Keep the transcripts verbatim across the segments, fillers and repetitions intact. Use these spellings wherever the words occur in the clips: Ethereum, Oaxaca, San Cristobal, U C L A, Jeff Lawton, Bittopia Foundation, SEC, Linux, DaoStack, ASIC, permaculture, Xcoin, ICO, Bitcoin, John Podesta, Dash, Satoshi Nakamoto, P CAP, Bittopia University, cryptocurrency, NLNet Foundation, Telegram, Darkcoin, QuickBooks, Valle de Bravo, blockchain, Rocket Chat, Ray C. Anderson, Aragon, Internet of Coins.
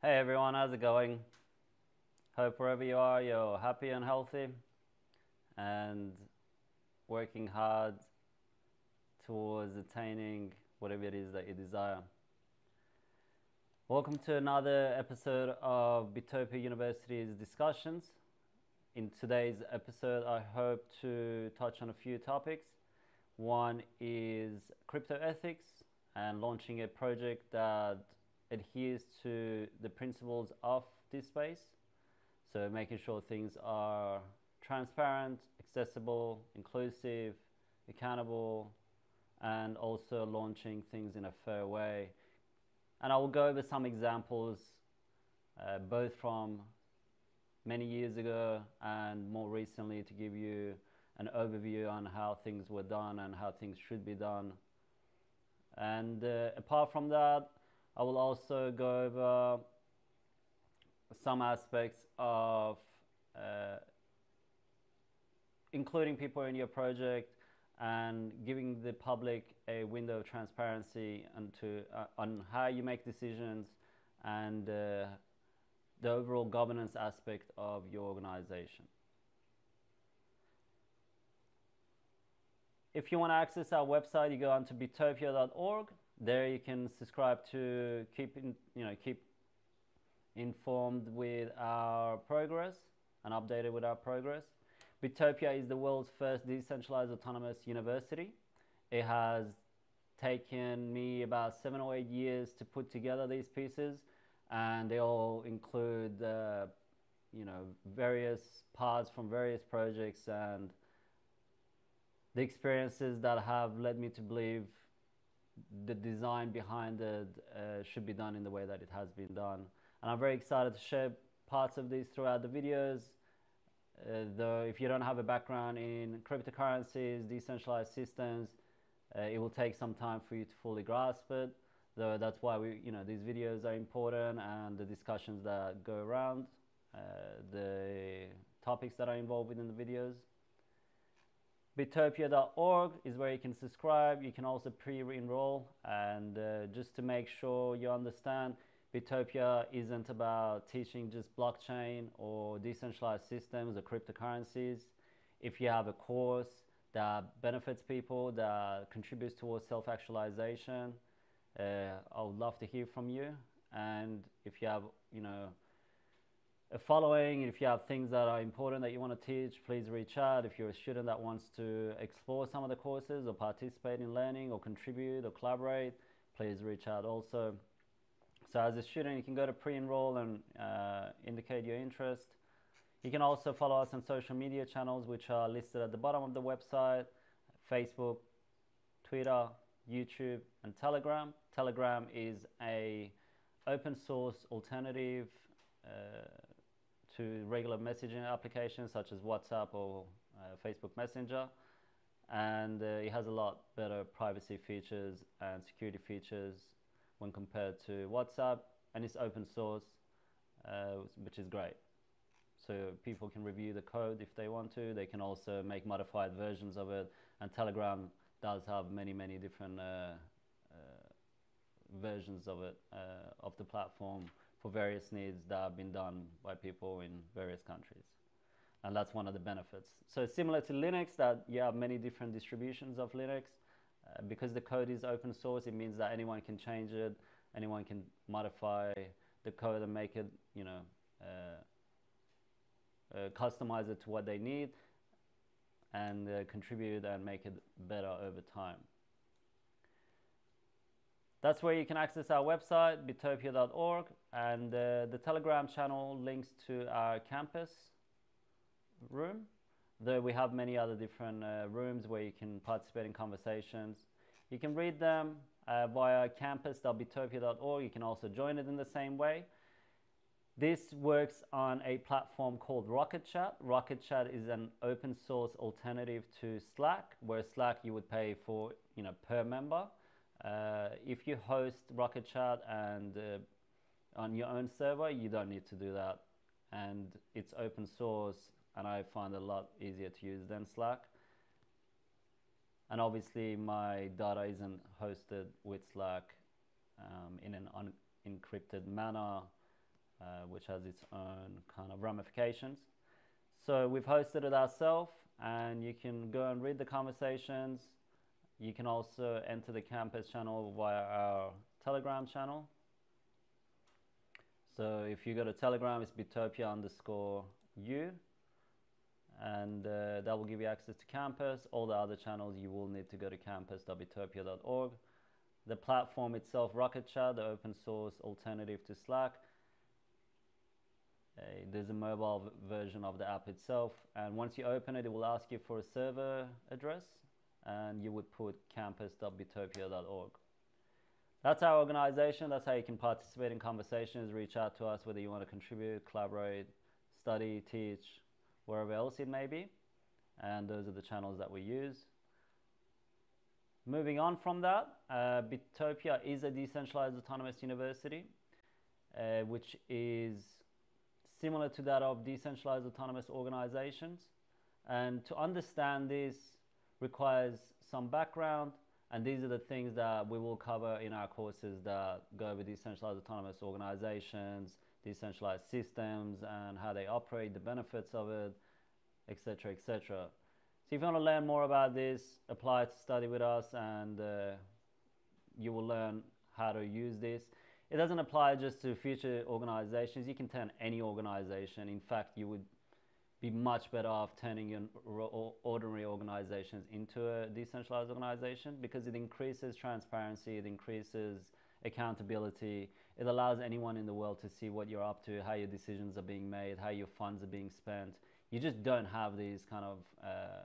Hey everyone, how's it going? Hope wherever you are, you're happy and healthy and working hard towards attaining whatever it is that you desire. Welcome to another episode of Bittopia University's discussions. In today's episode, I hope to touch on a few topics. One is crypto ethics and launching a project that adheres to the principles of this space, so making sure things are transparent, accessible, inclusive, accountable, and also launching things in a fair way. And I will go over some examples uh, both from many years ago and more recently to give you an overview on how things were done and how things should be done. And uh, apart from that, I will also go over some aspects of uh, including people in your project and giving the public a window of transparency into, uh, on how you make decisions and uh, the overall governance aspect of your organization. If you want to access our website, you go onto bittopia dot org. There you can subscribe to keep in, you know, keep informed with our progress and updated with our progress. Bittopia is the world's first decentralized autonomous university. It has taken me about seven or eight years to put together these pieces, and they all include uh, you know, various parts from various projects and the experiences that have led me to believe the design behind it uh, should be done in the way that it has been done. And I'm very excited to share parts of these throughout the videos. Uh, though if you don't have a background in cryptocurrencies, decentralized systems, uh, it will take some time for you to fully grasp it. Though that's why we, you know, these videos are important and the discussions that go around uh, the topics that are involved within the videos. Bittopia dot org is where you can subscribe. You can also pre-enroll, and uh, just to make sure you understand, Bittopia isn't about teaching just blockchain or decentralized systems or cryptocurrencies. If you have a course that benefits people, that contributes towards self-actualization, uh, I would love to hear from you. And if you have, you know, a following, if you have things that are important that you want to teach, please reach out. If you're a student that wants to explore some of the courses or participate in learning or contribute or collaborate, please reach out also. So as a student, you can go to pre-enroll and uh, indicate your interest. You can also follow us on social media channels, which are listed at the bottom of the website: Facebook, Twitter, YouTube, and Telegram. Telegram is a open source alternative uh, to regular messaging applications such as WhatsApp or uh, Facebook Messenger, and uh, it has a lot better privacy features and security features when compared to WhatsApp, and it's open source, uh, which is great. So people can review the code if they want to. They can also make modified versions of it, and Telegram does have many many different uh, uh, versions of it, uh, of the platform, for various needs that have been done by people in various countries. And that's one of the benefits. So similar to Linux, that you have many different distributions of Linux, uh, because the code is open source, it means that anyone can change it, anyone can modify the code and make it, you know, uh, uh, customize it to what they need and uh, contribute and make it better over time. That's where you can access our website, bittopia dot org, and uh, the Telegram channel links to our campus room. Though we have many other different uh, rooms where you can participate in conversations. You can read them uh, via campus dot bittopia dot org. You can also join it in the same way. This works on a platform called Rocket Chat. Rocket Chat is an open source alternative to Slack, where Slack you would pay for, you know, per member. Uh, if you host Rocket Chat and uh, on your own server, you don't need to do that, and it's open source, and I find it a lot easier to use than Slack. And obviously my data isn't hosted with Slack um, in an unencrypted manner, uh, which has its own kind of ramifications. So we've hosted it ourselves, and you can go and read the conversations. You can also enter the campus channel via our Telegram channel. So if you go to Telegram, it's Bittopia underscore U, and uh, that will give you access to campus. All the other channels, you will need to go to campus dot bittopia dot org. The platform itself, Rocket Chat, the open source alternative to Slack. Uh, there's a mobile version of the app itself, and once you open it, it will ask you for a server address, and you would put campus dot bittopia dot org. That's our organization. That's how you can participate in conversations, reach out to us, whether you want to contribute, collaborate, study, teach, wherever else it may be. And those are the channels that we use. Moving on from that, uh, Bittopia is a decentralized autonomous university, uh, which is similar to that of decentralized autonomous organizations. And to understand this requires some background. And these are the things that we will cover in our courses that go over decentralized autonomous organizations, decentralized systems, and how they operate, the benefits of it, et cetera, et cetera. So if you want to learn more about this, apply to study with us, and uh, you will learn how to use this. It doesn't apply just to future organizations. You can turn any organization. In fact, you would be much better off turning your ordinary organizations into a decentralized organization, because it increases transparency, it increases accountability, it allows anyone in the world to see what you're up to, how your decisions are being made, how your funds are being spent. You just don't have these kind of uh,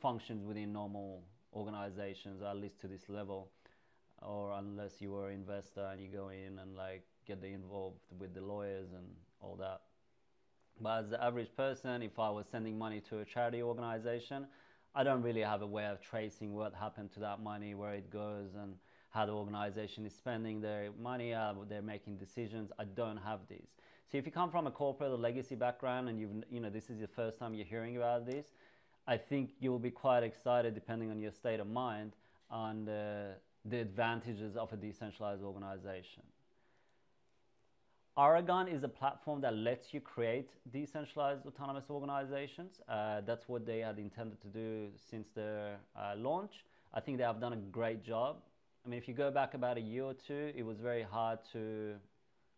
functions within normal organizations, or at least to this level, or unless you are an investor and you go in and like get involved with the lawyers and all that. But as the average person, if I was sending money to a charity organization, I don't really have a way of tracing what happened to that money, where it goes, and how the organization is spending their money, how they're making decisions. I don't have these. So if you come from a corporate or legacy background and you've, you know, this is your first time you're hearing about this, I think you'll be quite excited, depending on your state of mind, on the, the advantages of a decentralized organization. Aragon is a platform that lets you create decentralized autonomous organizations. Uh, that's what they had intended to do since their uh, launch. I think they have done a great job. I mean, if you go back about a year or two, it was very hard to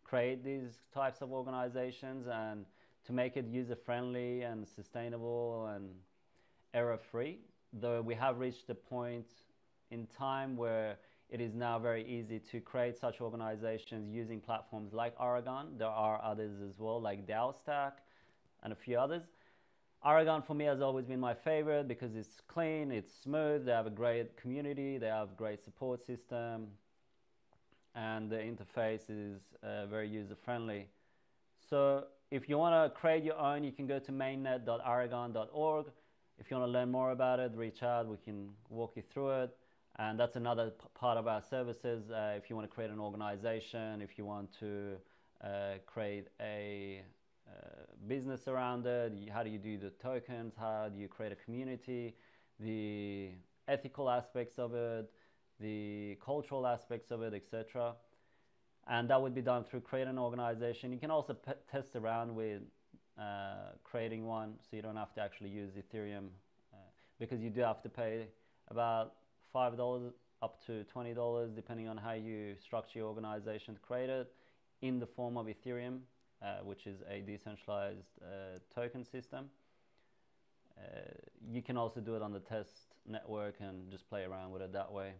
create these types of organizations, and to make it user-friendly and sustainable and error-free. Though we have reached a point in time where it is now very easy to create such organizations using platforms like Aragon. There are others as well, like DaoStack and a few others. Aragon for me has always been my favorite because it's clean, it's smooth, they have a great community, they have a great support system, and the interface is uh, very user-friendly. So if you want to create your own, you can go to mainnet dot aragon dot org. If you want to learn more about it, reach out, we can walk you through it. And that's another part of our services. Uh, if you want to create an organization, if you want to uh, create a uh, business around it, how do you do the tokens? How do you create a community? The ethical aspects of it, the cultural aspects of it, et cetera. And that would be done through create an organization. You can also p test around with uh, creating one, so you don't have to actually use Ethereum uh, because you do have to pay about five dollars up to twenty dollars, depending on how you structure your organization to create it, in the form of Ethereum, uh, which is a decentralized uh, token system. Uh, you can also do it on the test network and just play around with it that way.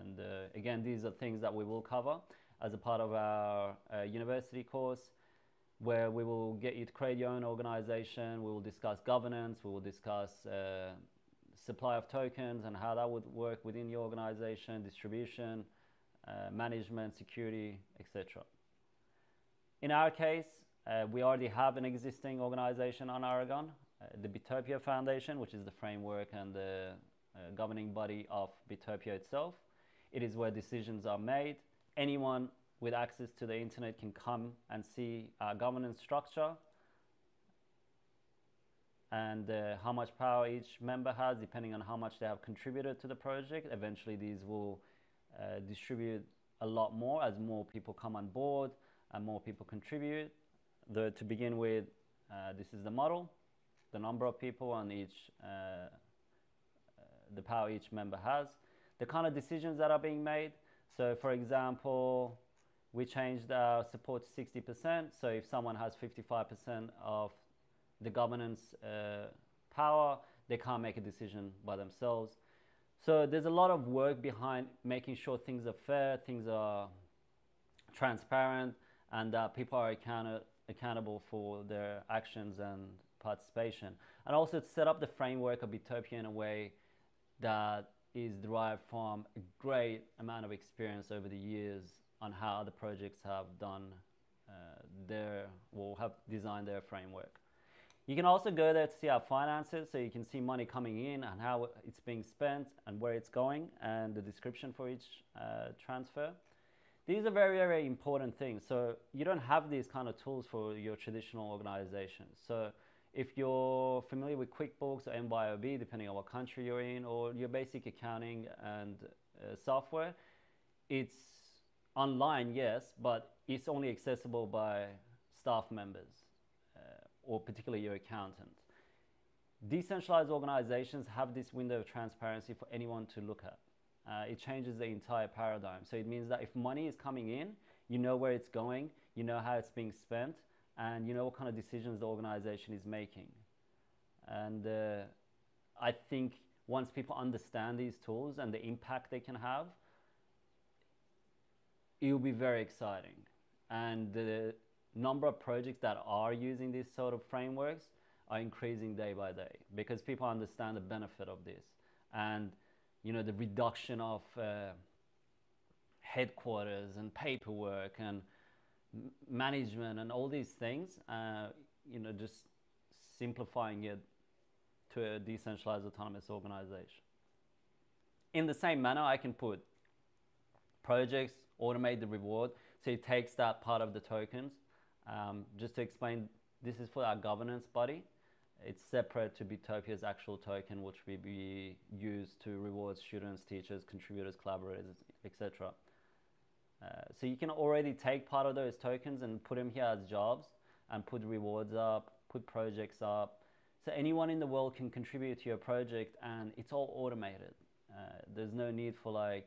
And uh, again, these are things that we will cover as a part of our uh, university course, where we will get you to create your own organization. We will discuss governance, we will discuss uh, supply of tokens and how that would work within your organization, distribution, uh, management, security, et cetera. In our case, uh, we already have an existing organization on Aragon, uh, the Bittopia Foundation, which is the framework and the uh, governing body of Bittopia itself. It is where decisions are made. Anyone with access to the internet can come and see our governance structure, and uh, how much power each member has, depending on how much they have contributed to the project. Eventually, these will uh, distribute a lot more as more people come on board, and more people contribute. The, to begin with, uh, this is the model, the number of people on each, uh, uh, the power each member has, the kind of decisions that are being made. So for example, we changed our support to sixty percent. So if someone has fifty-five percent of the governance uh, power, they can't make a decision by themselves. So there's a lot of work behind making sure things are fair, things are transparent, and that people are account accountable for their actions and participation. And also to set up the framework of Bittopia in a way that is derived from a great amount of experience over the years on how the projects have done uh, their, or have designed their framework. You can also go there to see our finances, so you can see money coming in and how it's being spent and where it's going, and the description for each uh, transfer. These are very, very important things. So you don't have these kind of tools for your traditional organizations. So if you're familiar with QuickBooks or M B I O B, depending on what country you're in, or your basic accounting and uh, software, it's online, yes, but it's only accessible by staff members, or particularly your accountant. Decentralized organizations have this window of transparency for anyone to look at. Uh, it changes the entire paradigm. So it means that if money is coming in, you know where it's going, you know how it's being spent, and you know what kind of decisions the organization is making. And uh, I think once people understand these tools and the impact they can have, it will be very exciting. And the uh, number of projects that are using these sort of frameworks are increasing day by day, because people understand the benefit of this, and you know, the reduction of uh, headquarters and paperwork and management and all these things, uh, you know, just simplifying it to a decentralized autonomous organization. In the same manner, I can put projects, automate the reward, so it takes that part of the tokens. Um, just to explain, this is for our governance body. It's separate to Bittopia's actual token, which we, we use to reward students, teachers, contributors, collaborators, et cetera. Uh, so you can already take part of those tokens and put them here as jobs, and put rewards up, put projects up. So anyone in the world can contribute to your project, and it's all automated. Uh, there's no need for like,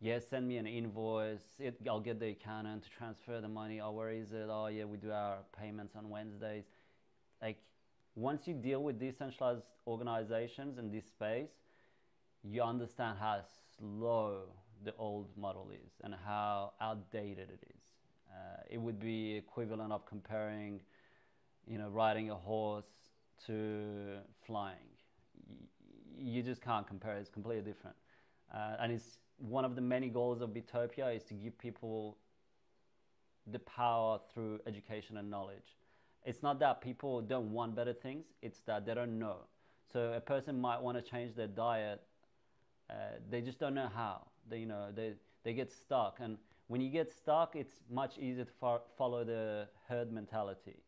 yes, yeah, send me an invoice, it, I'll get the accountant to transfer the money, oh, where is it, oh yeah, we do our payments on Wednesdays. Like, once you deal with decentralized organizations in this space, you understand how slow the old model is and how outdated it is. Uh, it would be equivalent of comparing, you know, riding a horse to flying. You, you just can't compare, it's completely different. Uh, and it's one of the many goals of Bittopia is to give people the power through education and knowledge. It's not that people don't want better things, it's that they don't know. So a person might want to change their diet, uh, they just don't know how. They, you know, they, they get stuck, and when you get stuck, it's much easier to fo follow the herd mentality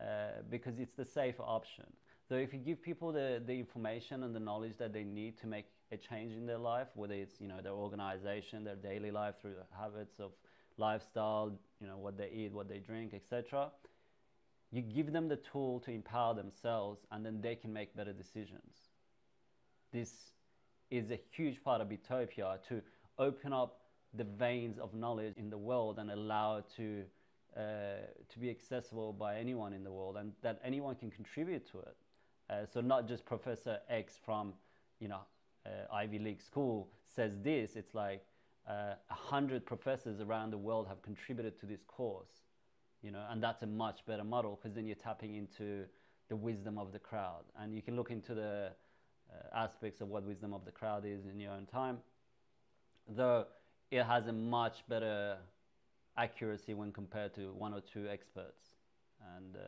uh, because it's the safer option. So if you give people the, the information and the knowledge that they need to make a change in their life, whether it's, you know, their organization, their daily life through the habits of lifestyle, you know, what they eat, what they drink, et cetera, you give them the tool to empower themselves, and then they can make better decisions. This is a huge part of Bittopia, to open up the veins of knowledge in the world and allow it to, uh, to be accessible by anyone in the world, and that anyone can contribute to it. Uh, so not just Professor X from, you know, Uh, Ivy League school says this. It's like uh, a hundred professors around the world have contributed to this course, you know, and that's a much better model, because then you're tapping into the wisdom of the crowd, and you can look into the uh, aspects of what wisdom of the crowd is in your own time, though it has a much better accuracy when compared to one or two experts. And uh,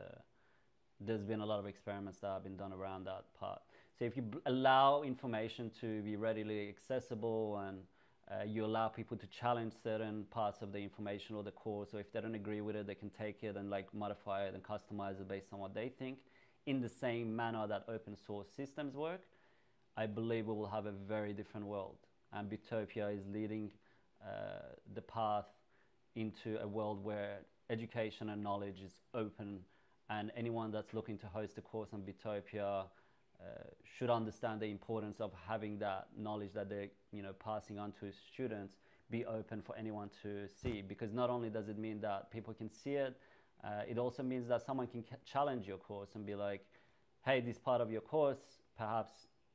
there's been a lot of experiments that have been done around that part. So if you b allow information to be readily accessible, and uh, you allow people to challenge certain parts of the information or the course, or if they don't agree with it, they can take it and like modify it and customize it based on what they think, in the same manner that open source systems work, I believe we will have a very different world. And Bittopia is leading uh, the path into a world where education and knowledge is open, and anyone that's looking to host a course on Bittopia uh, should understand the importance of having that knowledge that they're, you know, passing on to students be open for anyone to see, because not only does it mean that people can see it, uh, it also means that someone can challenge your course and be like, hey, this part of your course, perhaps,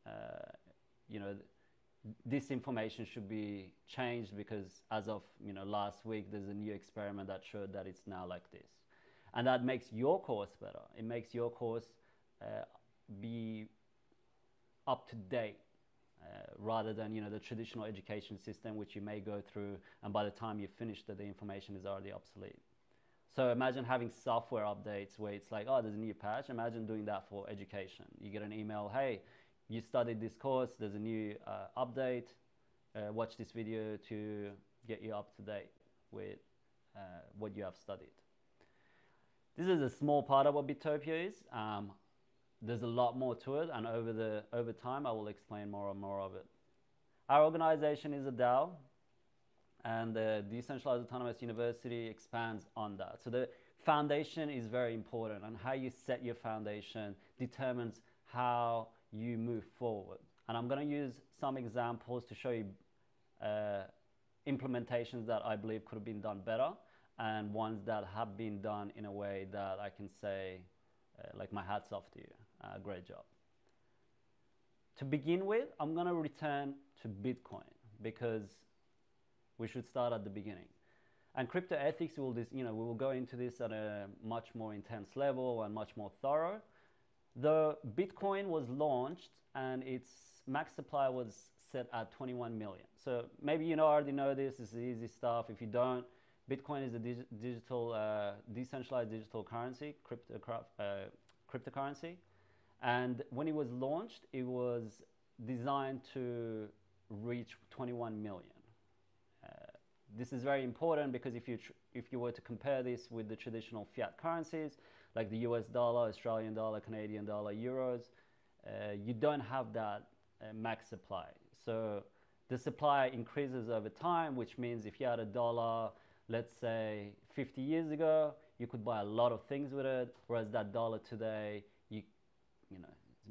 uh, you know, this information should be changed, because as of, you know, last week, there's a new experiment that showed that it's now like this. And that makes your course better. It makes your course uh, be up to date, uh, rather than, you know, the traditional education system, which you may go through, and by the time you finish that, the information is already obsolete. So imagine having software updates where it's like, oh, there's a new patch. Imagine doing that for education. You get an email, hey, you studied this course, there's a new uh, update, uh, watch this video to get you up to date with uh, what you have studied. This is a small part of what Bittopia is. Um, there's a lot more to it, and over, the, over time I will explain more and more of it. Our organization is a DAO, and the Decentralized Autonomous University expands on that. So the foundation is very important, and how you set your foundation determines how you move forward. And I'm going to use some examples to show you uh, implementations that I believe could have been done better, and ones that have been done in a way that I can say, uh, like, my hat's off to you, uh, great job. To begin with, I'm going to return to Bitcoin, because we should start at the beginning. And crypto ethics will this, you know, we will go into this at a much more intense level and much more thorough. The Bitcoin was launched and its max supply was set at twenty-one million. So maybe you know, already know this, this is easy stuff. If you don't, Bitcoin is a dig digital, uh, decentralized digital currency, crypto, uh, cryptocurrency. And when it was launched, it was designed to reach twenty-one million. Uh, this is very important, because if you, tr if you were to compare this with the traditional fiat currencies, like the U S dollar, Australian dollar, Canadian dollar, euros, uh, you don't have that uh, max supply. So the supply increases over time, which means if you had a dollar, let's say fifty years ago, you could buy a lot of things with it, whereas that dollar today, you, you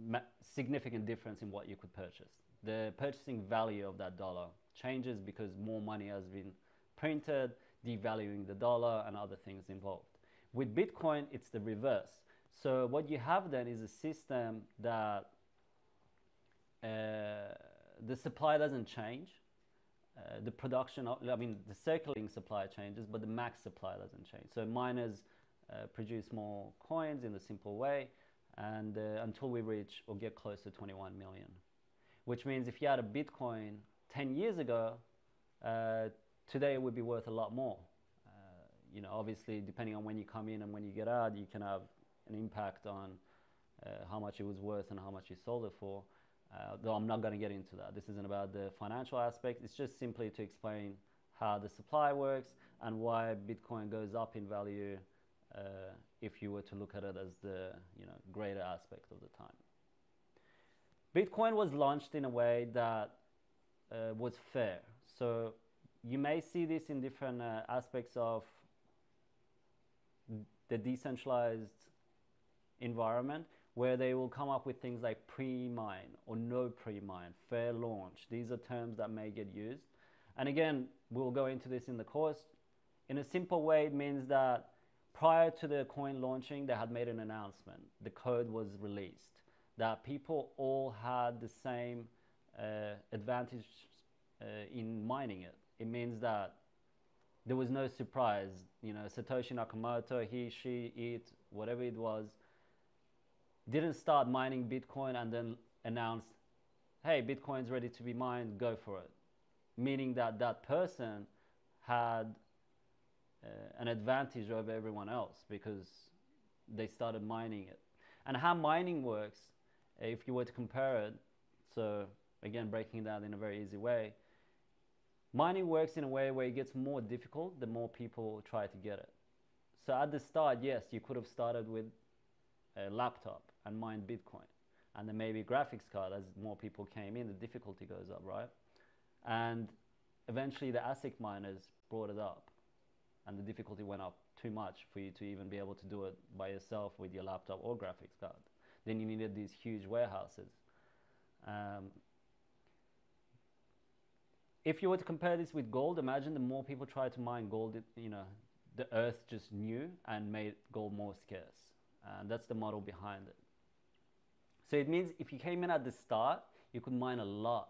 know, significant difference in what you could purchase. The purchasing value of that dollar changes because more money has been printed, devaluing the dollar and other things involved. With Bitcoin, it's the reverse. So what you have then is a system that uh, the supply doesn't change. Uh, the production, of, I mean, the circulating supply changes, but the max supply doesn't change. So miners uh, produce more coins in a simple way, and uh, until we reach or get close to twenty-one million. Which means if you had a Bitcoin ten years ago, uh, today it would be worth a lot more. Uh, you know, obviously, depending on when you come in and when you get out, you can have an impact on uh, how much it was worth and how much you sold it for. Uh, though I'm not going to get into that. This isn't about the financial aspect. It's just simply to explain how the supply works and why Bitcoin goes up in value uh, if you were to look at it as the, you know, greater aspect of the time. Bitcoin was launched in a way that uh, was fair. So you may see this in different uh, aspects of the decentralized environment, where they will come up with things like pre-mine or no pre-mine, fair launch. These are terms that may get used. And again, we'll go into this in the course. In a simple way, it means that prior to the coin launching, they had made an announcement. The code was released, that people all had the same uh, advantage uh, in mining it. It means that there was no surprise. You know, Satoshi Nakamoto, he, she, it, whatever it was, didn't start mining Bitcoin and then announced, hey, Bitcoin's ready to be mined, go for it. Meaning that that person had uh, an advantage over everyone else because they started mining it. And how mining works, if you were to compare it, so again, breaking it down in a very easy way, mining works in a way where it gets more difficult the more people try to get it. So at the start, yes, you could have started with a laptop and mine Bitcoin, and then maybe a graphics card. As more people came in, the difficulty goes up, right? And eventually the ASIC miners brought it up, and the difficulty went up too much for you to even be able to do it by yourself with your laptop or graphics card. Then you needed these huge warehouses. Um, if you were to compare this with gold, imagine the more people tried to mine gold, you know, the earth just knew and made gold more scarce. And that's the model behind it. So it means if you came in at the start, you could mine a lot.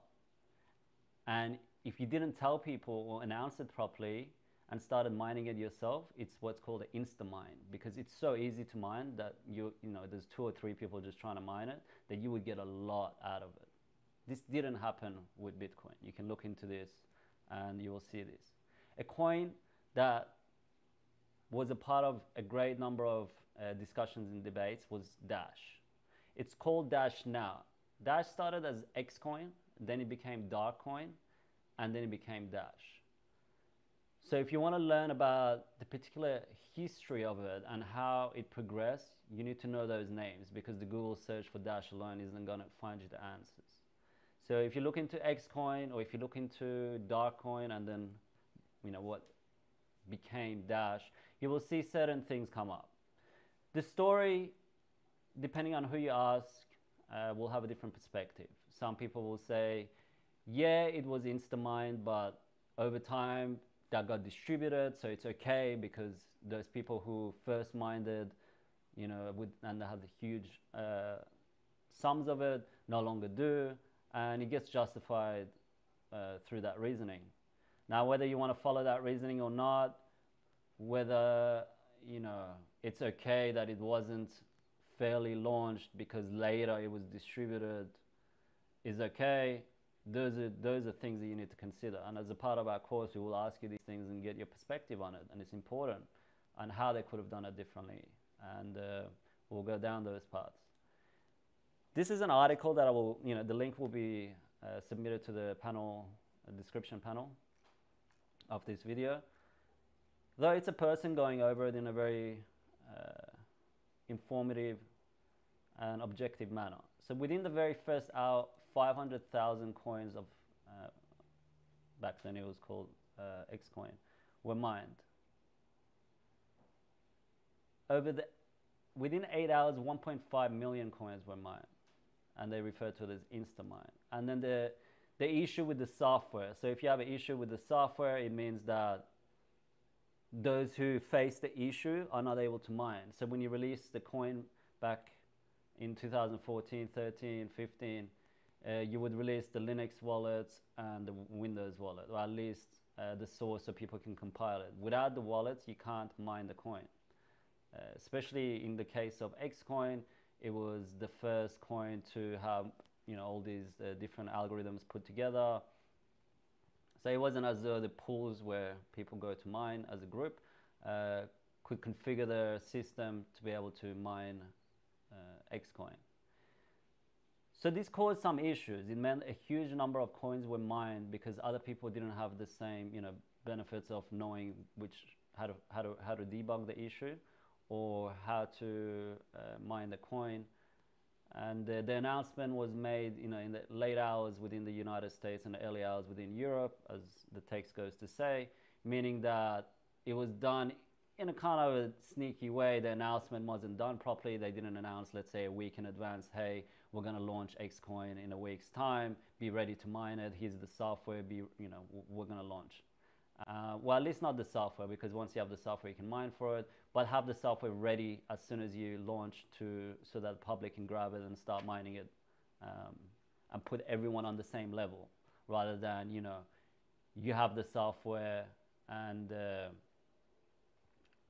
And if you didn't tell people or announce it properly and started mining it yourself, it's what's called an insta-mine, because it's so easy to mine that you, you know, there's two or three people just trying to mine it, that you would get a lot out of it. This didn't happen with Bitcoin. You can look into this and you will see this. A coin that was a part of a great number of uh, discussions and debates was Dash. It's called Dash now. Dash started as Xcoin, then it became Darkcoin, and then it became Dash. So if you want to learn about the particular history of it and how it progressed, you need to know those names, because the Google search for Dash alone isn't going to find you the answers. So if you look into Xcoin, or if you look into Darkcoin and then, you know, what became Dash, you will see certain things come up. The story, depending on who you ask, uh, will have a different perspective. Some people will say, yeah, it was insta-mined, but over time that got distributed, so it's okay because those people who first mined, you know, would, and they had the huge uh, sums of it, no longer do, and it gets justified uh, through that reasoning. Now, whether you want to follow that reasoning or not, whether, you know, it's okay that it wasn't fairly launched because later it was distributed is okay. Those are, those are things that you need to consider. And as a part of our course, we will ask you these things and get your perspective on it. And it's important on how they could have done it differently. And uh, we'll go down those paths. This is an article that I will, you know, the link will be uh, submitted to the panel, the description panel of this video. Though it's a person going over it in a very uh, informative and objective manner. So within the very first hour, five hundred thousand coins of, uh, back then it was called uh, Xcoin, were mined. Over the, within eight hours, one point five million coins were mined, and they refer to it as insta-mine. And then the, the issue with the software. So if you have an issue with the software, it means that those who face the issue are not able to mine. So when you release the coin back in two thousand fourteen, thirteen, fifteen, Uh, you would release the Linux wallets and the Windows wallet, or at least uh, the source so people can compile it. Without the wallets, you can't mine the coin. Uh, especially in the case of Xcoin, it was the first coin to have, you know, all these uh, different algorithms put together. So it wasn't as though the pools where people go to mine as a group uh, could configure their system to be able to mine uh, Xcoin. So this caused some issues. It meant a huge number of coins were mined because other people didn't have the same, you know, benefits of knowing which how to how to how to debug the issue, or how to uh, mine the coin. And uh, the announcement was made, you know, in the late hours within the United States and the early hours within Europe, as the text goes to say, meaning that it was done in a kind of a sneaky way. The announcement wasn't done properly. They didn't announce, let's say, a week in advance, hey, we're going to launch Xcoin in a week's time, be ready to mine it, here's the software, be, you know, we're going to launch. Uh, well, at least not the software, because once you have the software, you can mine for it, but have the software ready as soon as you launch to, so that the public can grab it and start mining it, um, and put everyone on the same level, rather than, you know, you have the software and uh,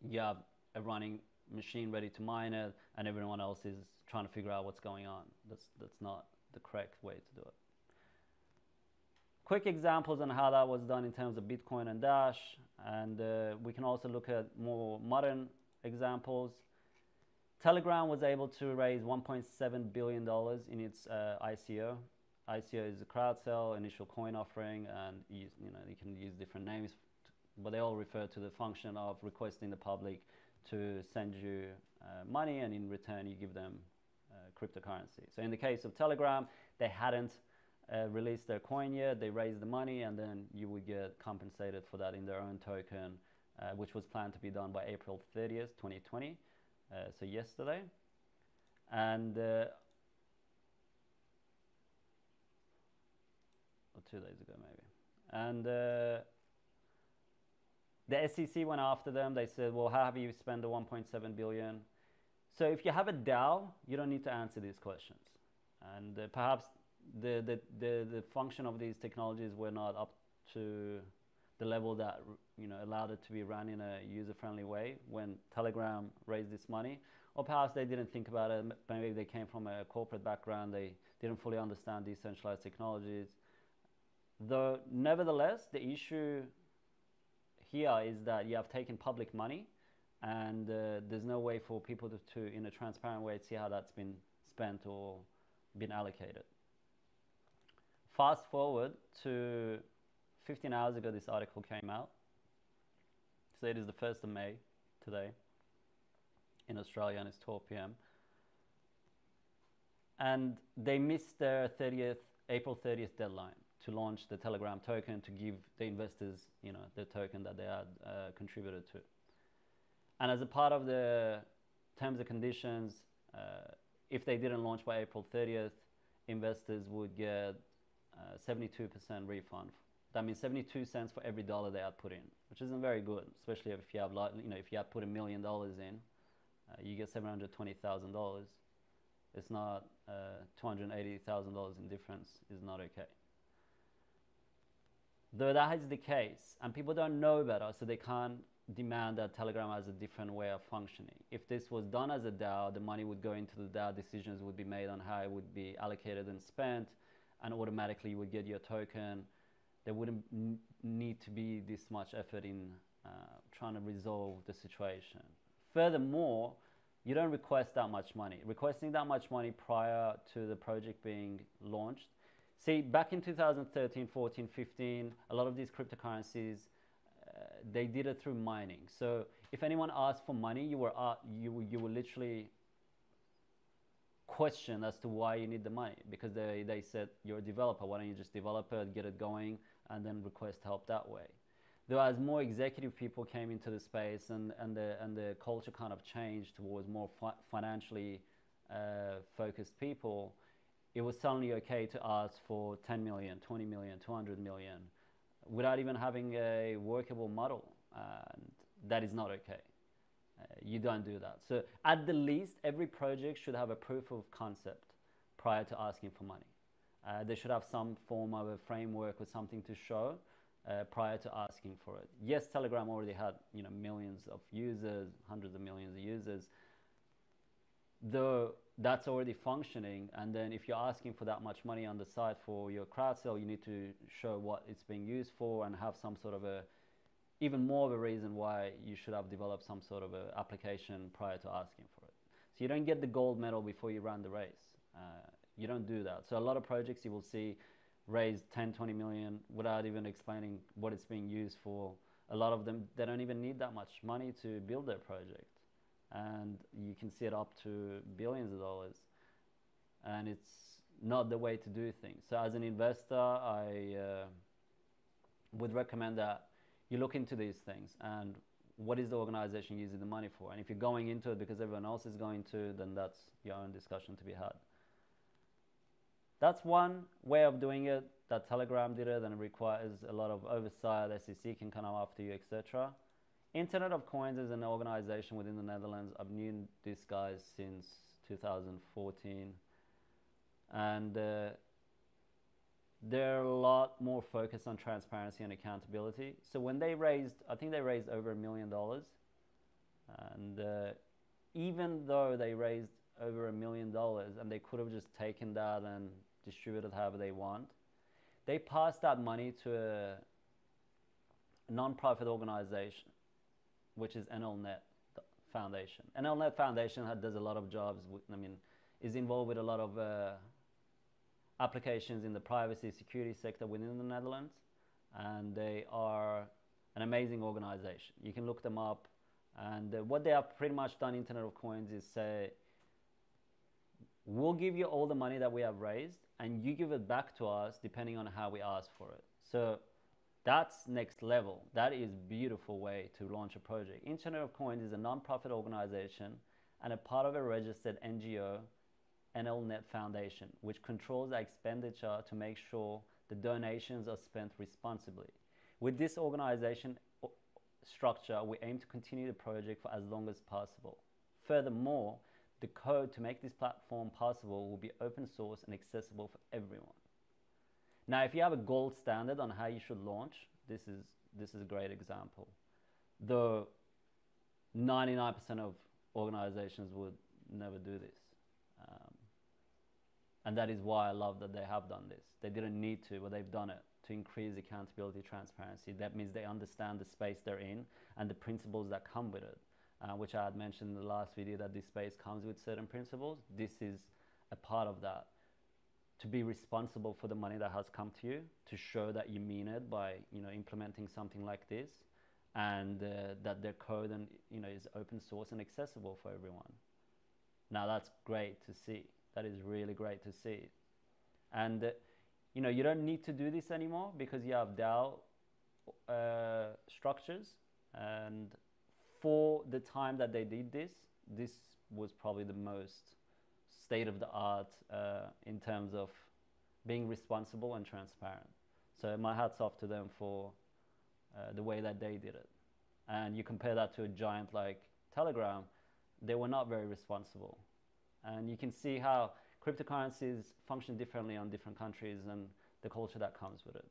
you have a running machine ready to mine it and everyone else is trying to figure out what's going on. That's, that's not the correct way to do it. Quick examples on how that was done in terms of Bitcoin and Dash, and uh, we can also look at more modern examples. Telegram was able to raise one point seven billion dollars in its uh, I C O. I C O is a crowd sale, initial coin offering, and you, you know, you can use different names, but they all refer to the function of requesting the public to send you uh, money, and in return you give them uh, cryptocurrency. So in the case of Telegram, they hadn't uh, released their coin yet. They raised the money, and then you would get compensated for that in their own token, uh, which was planned to be done by April thirtieth, twenty twenty, uh, so yesterday. And uh, or two days ago maybe. And uh, the S E C went after them. They said, well, how have you spent the one point seven billion? So if you have a DAO, you don't need to answer these questions. And uh, perhaps the, the, the, the function of these technologies were not up to the level that, you know, allowed it to be run in a user-friendly way when Telegram raised this money. Or perhaps they didn't think about it. Maybe they came from a corporate background. They didn't fully understand decentralized technologies. Though, nevertheless, the issue here is that you have taken public money and uh, there's no way for people to, to, in a transparent way, see how that's been spent or been allocated. Fast forward to fifteen hours ago, this article came out. So it is the first of May today in Australia, and it's twelve p m And they missed their thirtieth, April thirtieth deadline to launch the Telegram token to give the investors, you know, the token that they had uh, contributed to. And as a part of the terms and conditions, uh, if they didn't launch by April thirtieth, investors would get uh, seventy-two percent refund. That means seventy-two cents for every dollar they had put in, which isn't very good, especially if you have, you know, if you had put a million dollars in, uh, you get seven hundred twenty thousand dollars. It's not uh, two hundred eighty thousand dollars in difference is not okay. Though that is the case, and people don't know better, so they can't demand that Telegram has a different way of functioning. If this was done as a DAO, the money would go into the DAO, decisions would be made on how it would be allocated and spent, and automatically you would get your token. There wouldn't need to be this much effort in uh, trying to resolve the situation. Furthermore, you don't request that much money. Requesting that much money prior to the project being launched. See, back in two thousand thirteen, fourteen, fifteen, a lot of these cryptocurrencies, uh, they did it through mining. So if anyone asked for money, you were, uh, you, you were literally questioned as to why you need the money, because they, they said, you're a developer, why don't you just develop it, get it going, and then request help that way. Though as more executive people came into the space and, and, the, and the culture kind of changed towards more fi financially uh, focused people, it was suddenly okay to ask for ten million, twenty million, two hundred million without even having a workable model. And that is not okay. Uh, you don't do that. So at the least, every project should have a proof of concept prior to asking for money. Uh, they should have some form of a framework or something to show uh, prior to asking for it. Yes, Telegram already had, you know, millions of users, hundreds of millions of users, though that's already functioning. And then if you're asking for that much money on the side for your crowd sale, you need to show what it's being used for and have some sort of a, even more of a reason why you should have developed some sort of a application prior to asking for it. So you don't get the gold medal before you run the race. Uh, you don't do that. So a lot of projects you will see raise ten, twenty million without even explaining what it's being used for. A lot of them, they don't even need that much money to build their project. And you can see it up to billions of dollars, and it's not the way to do things. So as an investor, I uh, would recommend that you look into these things and what is the organization using the money for. And if you're going into it because everyone else is going to, then that's your own discussion to be had. That's one way of doing it, that Telegram did it, and it requires a lot of oversight. S E C can come after you, et cetera. Internet of Coins is an organization within the Netherlands. I've known these guys since two thousand fourteen. And uh, they're a lot more focused on transparency and accountability. So when they raised, I think they raised over a million dollars. And uh, even though they raised over a million dollars and they could have just taken that and distributed however they want, they passed that money to a non-profit organization, which is NLNet Foundation. NLNet Foundation does a lot of jobs, with, I mean, is involved with a lot of uh, applications in the privacy security sector within the Netherlands, and they are an amazing organization. You can look them up, and uh, what they have pretty much done, Internet of Coins, is say, we'll give you all the money that we have raised, and you give it back to us depending on how we ask for it. So That's next level. That is a beautiful way to launch a project. Internet of Coins is a non-profit organization and a part of a registered N G O, N L Net Foundation, which controls the expenditure to make sure the donations are spent responsibly. With this organization structure, we aim to continue the project for as long as possible. Furthermore, the code to make this platform possible will be open source and accessible for everyone. Now, if you have a gold standard on how you should launch, this is, this is a great example. Though ninety-nine percent of organizations would never do this. Um, and that is why I love that they have done this. They didn't need to, but they've done it to increase accountability, transparency. That means they understand the space they're in and the principles that come with it, uh, which I had mentioned in the last video that this space comes with certain principles. This is a part of that. To be responsible for the money that has come to you, to show that you mean it by, you know, implementing something like this, and uh, that their code and, you know, is open source and accessible for everyone. Now that's great to see. That is really great to see. And, uh, you know, you don't need to do this anymore because you have DAO uh, structures. And for the time that they did this, this was probably the most state of the art uh, in terms of being responsible and transparent. So my hat's off to them for uh, the way that they did it. And you compare that to a giant like Telegram, they were not very responsible. And you can see how cryptocurrencies function differently on different countries and the culture that comes with it.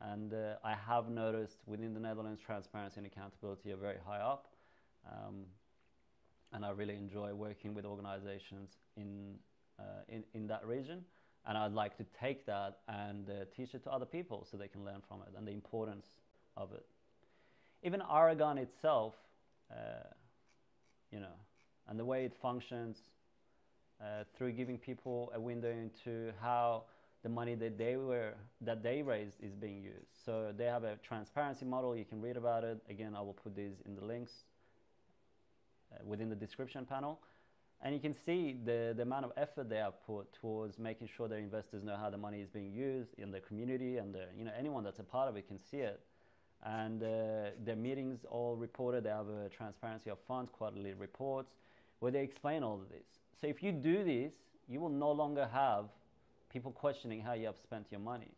And uh, I have noticed within the Netherlands, transparency and accountability are very high up. Um, and I really enjoy working with organizations in, uh, in, in that region. And I'd like to take that and uh, teach it to other people so they can learn from it and the importance of it. Even Aragon itself, uh, you know, and the way it functions uh, through giving people a window into how the money that they, were, that they raised is being used. So they have a transparency model. You can read about it. Again, I will put these in the links uh, within the description panel. And you can see the, the amount of effort they have put towards making sure their investors know how the money is being used in their community, and their, you know, anyone that's a part of it can see it. And uh, their meetings all reported. They have a transparency of funds, quarterly reports, where they explain all of this. So if you do this, you will no longer have people questioning how you have spent your money.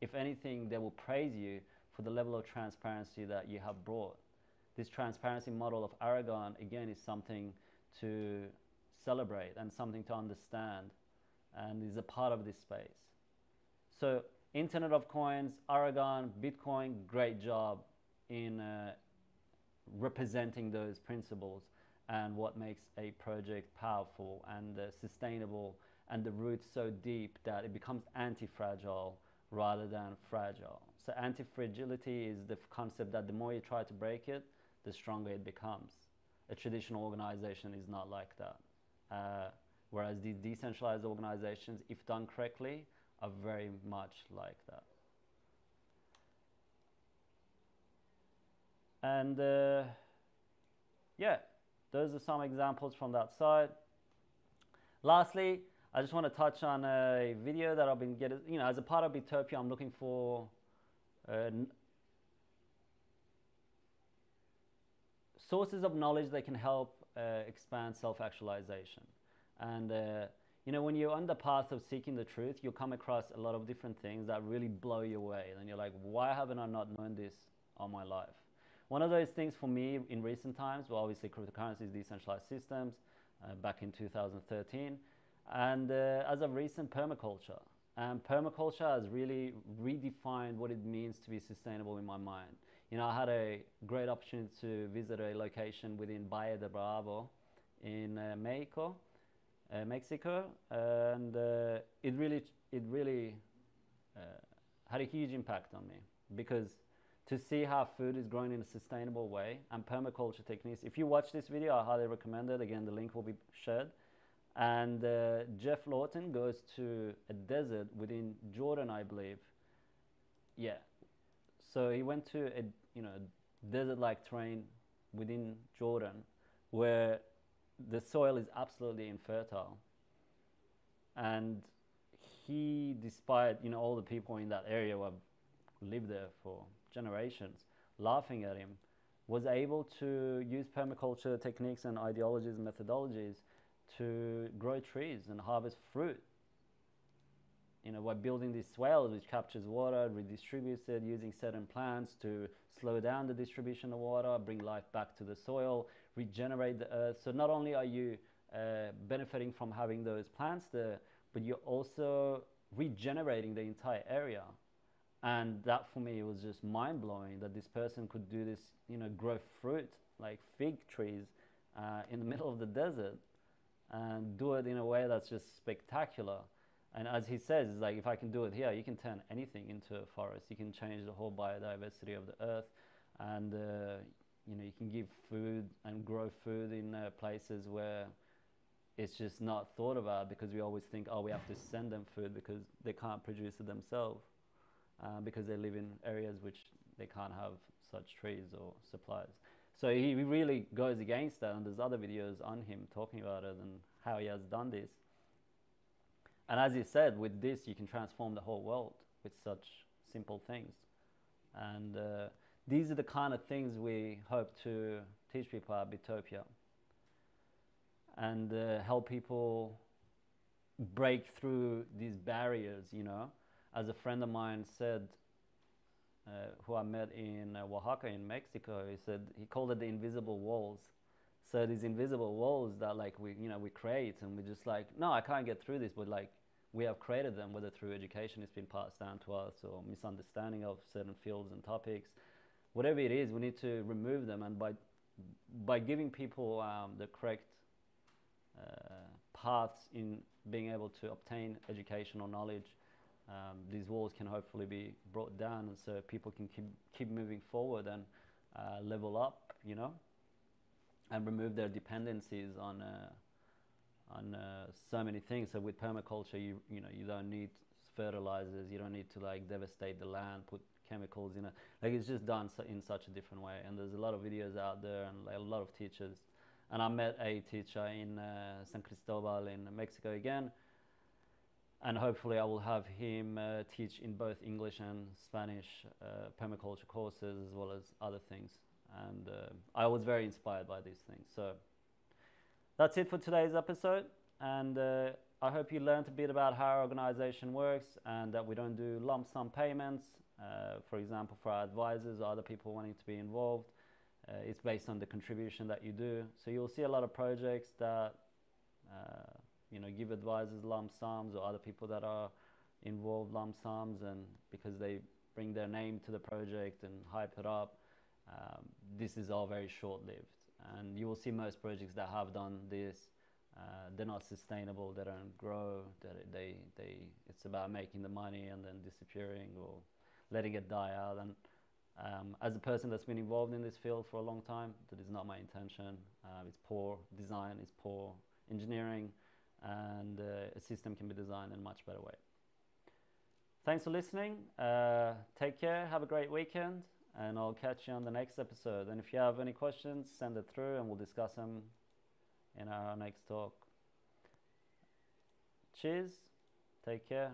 If anything, they will praise you for the level of transparency that you have brought. This transparency model of Aragon, again, is something to celebrate and something to understand, and is a part of this space. So Internet of Coins, Aragon, Bitcoin, great job in uh, representing those principles and what makes a project powerful and uh, sustainable, and the roots so deep that it becomes anti-fragile rather than fragile. So anti-fragility is the concept that the more you try to break it, the stronger it becomes. A traditional organization is not like that. Uh, whereas these decentralized organizations, if done correctly, are very much like that. And uh, yeah, those are some examples from that side. Lastly, I just want to touch on a video that I've been getting, you know, as a part of Bittopia, I'm looking for uh, sources of knowledge that can help uh, expand self-actualization. And uh, you know, when you're on the path of seeking the truth, you'll come across a lot of different things that really blow you away. And you're like, why haven't I not known this all my life? One of those things for me in recent times, well, obviously cryptocurrencies, decentralized systems, uh, back in two thousand thirteen, and uh, as of recent, permaculture. And permaculture has really redefined what it means to be sustainable in my mind. You know, I had a great opportunity to visit a location within Valle de Bravo in uh, Mexico. Uh, Mexico, and uh, it really, it really uh, had a huge impact on me, because to see how food is grown in a sustainable way and permaculture techniques. If you watch this video, I highly recommend it. Again, the link will be shared. And uh, Jeff Lawton goes to a desert within Jordan, I believe. Yeah, so he went to a you know desert-like terrain within Jordan where the soil is absolutely infertile, and he, despite you know all the people in that area who have lived there for generations laughing at him, was able to use permaculture techniques and ideologies and methodologies to grow trees and harvest fruit. You know, by building these swales which captures water, redistributes it, using certain plants to slow down the distribution of water, bring life back to the soil, regenerate the earth. So not only are you uh, benefiting from having those plants there, but you're also regenerating the entire area. And that for me was just mind-blowing, that this person could do this, you know, grow fruit like fig trees uh, in the middle of the desert and do it in a way that's just spectacular. And as he says, it's like, if I can do it here, you can turn anything into a forest. You can change the whole biodiversity of the earth. And, uh, you know, you can give food and grow food in uh, places where it's just not thought about, because we always think, oh, we have to send them food because they can't produce it themselves, uh, because they live in areas which they can't have such trees or supplies. So he really goes against that. And there's other videos on him talking about it and how he has done this. And as you said, with this, you can transform the whole world with such simple things. And uh, these are the kind of things we hope to teach people at Bittopia, and uh, help people break through these barriers, you know. As a friend of mine said, uh, who I met in Oaxaca in Mexico, he said, he called it the invisible walls. So these invisible walls that, like, we, you know, we create, and we're just like, no, I can't get through this, but like, we have created them, whether through education it's been passed down to us, or misunderstanding of certain fields and topics, whatever it is, we need to remove them. And by by giving people um, the correct uh, paths in being able to obtain educational knowledge, um, these walls can hopefully be brought down, and so people can keep keep moving forward and uh, level up, you know, and remove their dependencies on uh, on uh, so many things. So with permaculture, you you know, you don't need fertilizers, you don't need to like devastate the land, put chemicals in it. Like, it's just done in such a different way. And there's a lot of videos out there, and like, a lot of teachers. And I met a teacher in uh, San Cristobal in Mexico again, and hopefully I will have him uh, teach in both English and Spanish uh, permaculture courses, as well as other things. And uh, I was very inspired by these things. So that's it for today's episode. And uh, I hope you learned a bit about how our organization works, and that we don't do lump sum payments, uh, for example, for our advisors or other people wanting to be involved. Uh, it's based on the contribution that you do. So you'll see a lot of projects that uh, you know, give advisors lump sums, or other people that are involved lump sums, and because they bring their name to the project and hype it up. Um, this is all very short-lived, and you will see most projects that have done this, uh, they're not sustainable, they don't grow, they, they, they, it's about making the money and then disappearing or letting it die out. And um, as a person that's been involved in this field for a long time, that is not my intention. Uh, it's poor design, it's poor engineering, and uh, a system can be designed in a much better way. Thanks for listening, uh, take care, have a great weekend. And I'll catch you on the next episode. And if you have any questions, send it through and we'll discuss them in our next talk. Cheers. Take care.